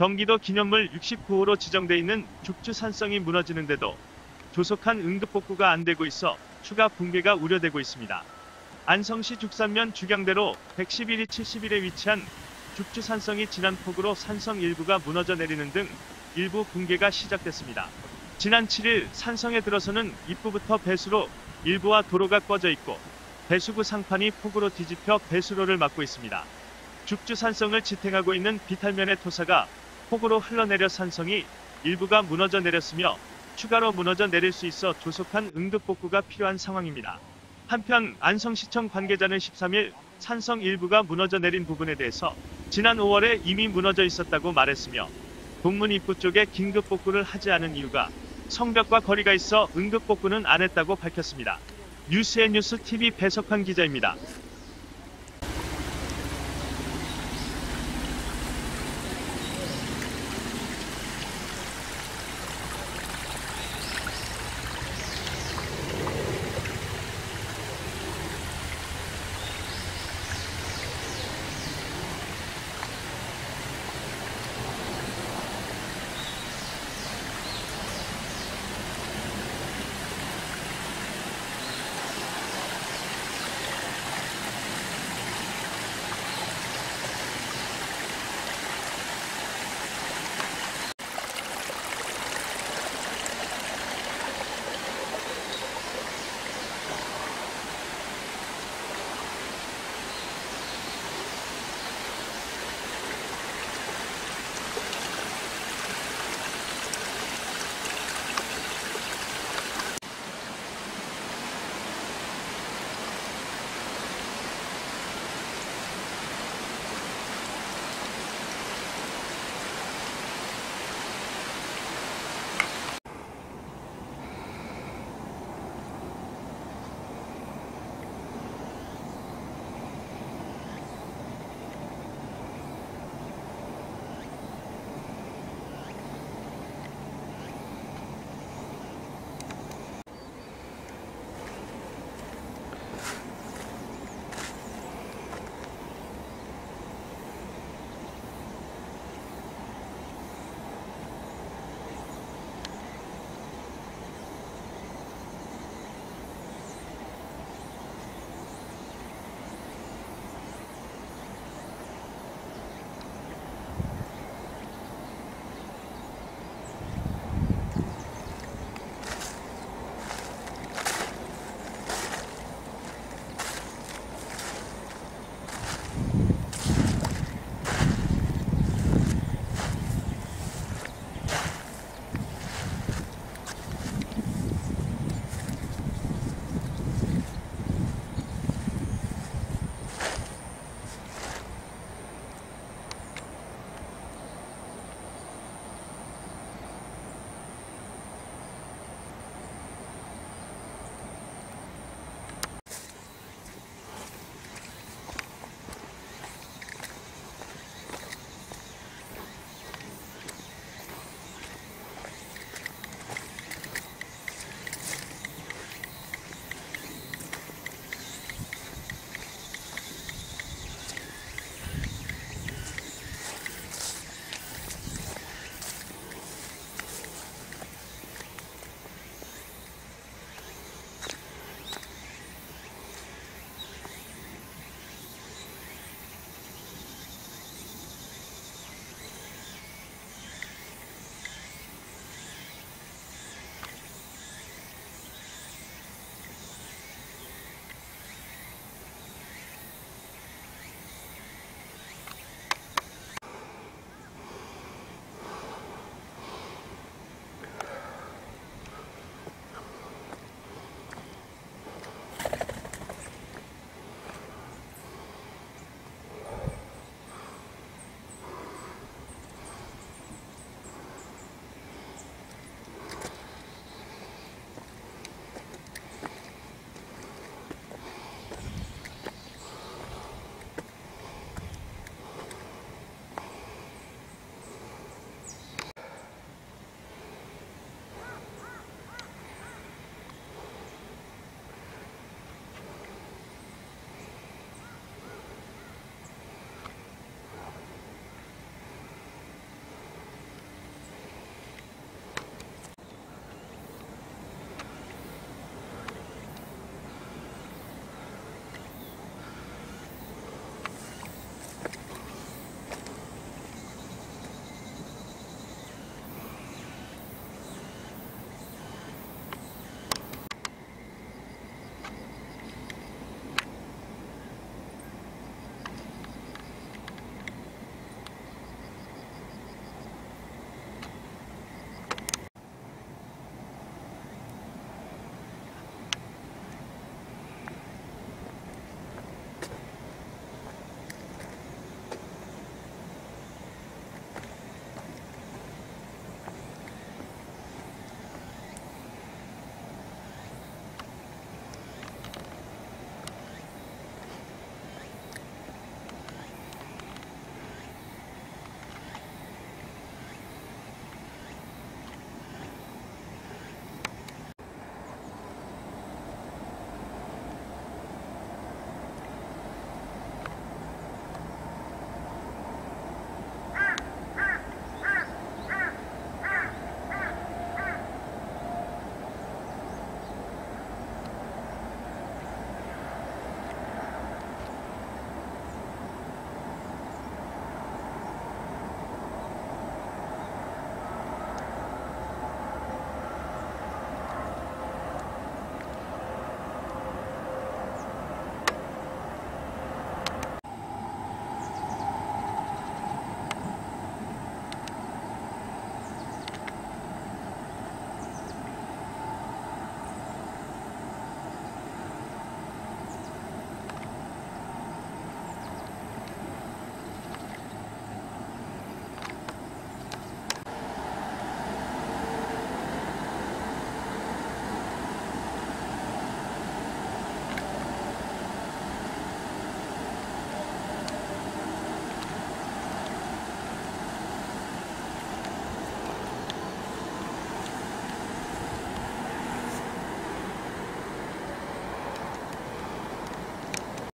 경기도 기념물 69호로 지정돼 있는 죽주산성이 무너지는데도 조속한 응급복구가 안 되고 있어 추가 붕괴가 우려되고 있습니다. 안성시 죽산면 죽양대로 111이 71에 위치한 죽주산성이 지난 폭우로 산성 일부가 무너져 내리는 등 일부 붕괴가 시작됐습니다. 지난 7일 산성에 들어서는 입구부터 배수로 일부와 도로가 꺼져 있고 배수구 상판이 폭우로 뒤집혀 배수로를 막고 있습니다. 죽주산성을 지탱하고 있는 비탈면의 토사가 폭우로 흘러내려 산성이 일부가 무너져 내렸으며 추가로 무너져 내릴 수 있어 조속한 응급복구가 필요한 상황입니다. 한편 안성시청 관계자는 13일 산성 일부가 무너져 내린 부분에 대해서 지난 5월에 이미 무너져 있었다고 말했으며 동문 입구 쪽에 긴급복구를 하지 않은 이유가 성벽과 거리가 있어 응급복구는 안 했다고 밝혔습니다. 뉴스앤뉴스 TV 배석환 기자입니다.